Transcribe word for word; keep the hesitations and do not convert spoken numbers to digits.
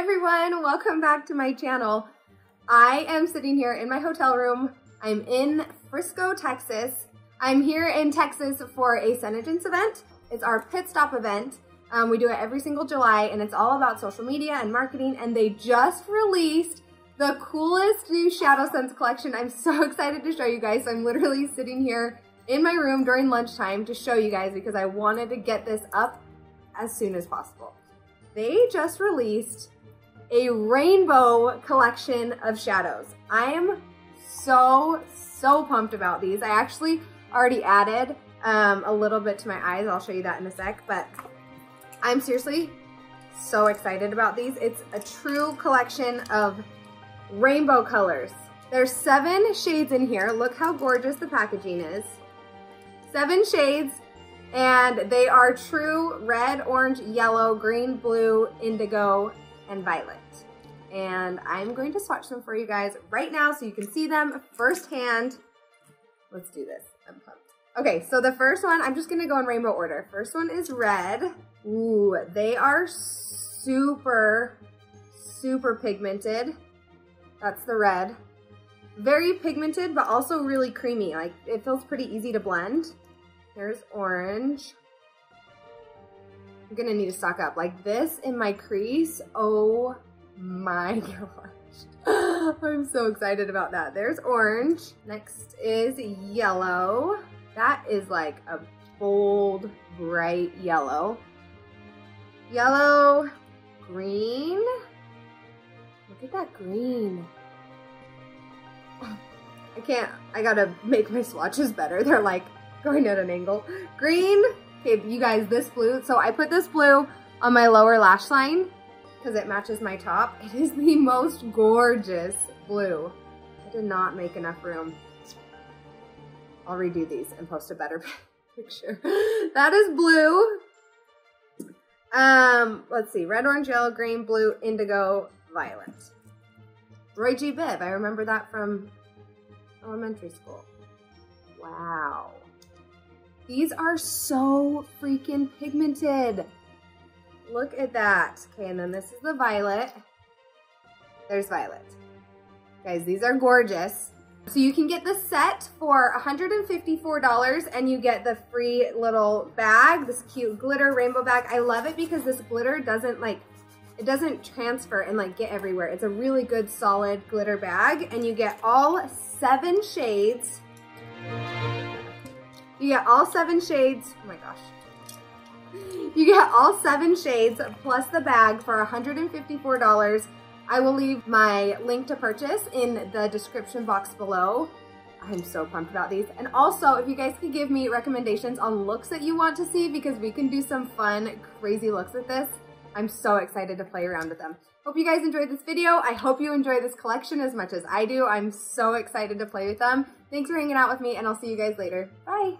everyone, welcome back to my channel. I am sitting here in my hotel room. I'm in Frisco, Texas. I'm here in Texas for a Senegence event. It's our pit stop event. Um, we do it every single July and it's all about social media and marketing, and they just released the coolest new ShadowSense collection. I'm so excited to show you guys. So I'm literally sitting here in my room during lunchtime to show you guys because I wanted to get this up as soon as possible. They just released a rainbow collection of shadows. I am so, so pumped about these. I actually already added um, a little bit to my eyes. I'll show you that in a sec, but I'm seriously so excited about these. It's a true collection of rainbow colors. There's seven shades in here. Look how gorgeous the packaging is. Seven shades. And they are true red, orange, yellow, green, blue, indigo, and violet. And I'm going to swatch them for you guys right now so you can see them firsthand. Let's do this. I'm pumped. Okay, so the first one, I'm just going to go in rainbow order. First one is red. Ooh, they are super, super pigmented. That's the red. Very pigmented, but also really creamy. Like, it feels pretty easy to blend. Here's orange. I'm gonna need to stock up. Like this in my crease, oh my gosh. I'm so excited about that. There's orange. Next is yellow. That is like a bold, bright yellow. Yellow, green. Look at that green. I can't, I gotta make my swatches better. They're like, going at an angle. Green. Okay, you guys, this blue. So I put this blue on my lower lash line because it matches my top. It is the most gorgeous blue. I did not make enough room. I'll redo these and post a better picture. That is blue. Um, let's see. Red, orange, yellow, green, blue, indigo, violet. Roy G. Biv. I remember that from elementary school. Wow. These are so freaking pigmented. Look at that. Okay, and then this is the violet. There's violet. Guys, these are gorgeous. So you can get the set for one hundred fifty-four dollars and you get the free little bag, this cute glitter rainbow bag. I love it because this glitter doesn't like, it doesn't transfer and like get everywhere. It's a really good solid glitter bag and you get all seven shades. You get all seven shades, oh my gosh. You get all seven shades plus the bag for one hundred fifty-four dollars. I will leave my link to purchase in the description box below. I'm so pumped about these. And also, if you guys could give me recommendations on looks that you want to see, because we can do some fun, crazy looks with this. I'm so excited to play around with them. Hope you guys enjoyed this video. I hope you enjoy this collection as much as I do. I'm so excited to play with them. Thanks for hanging out with me, and I'll see you guys later. Bye.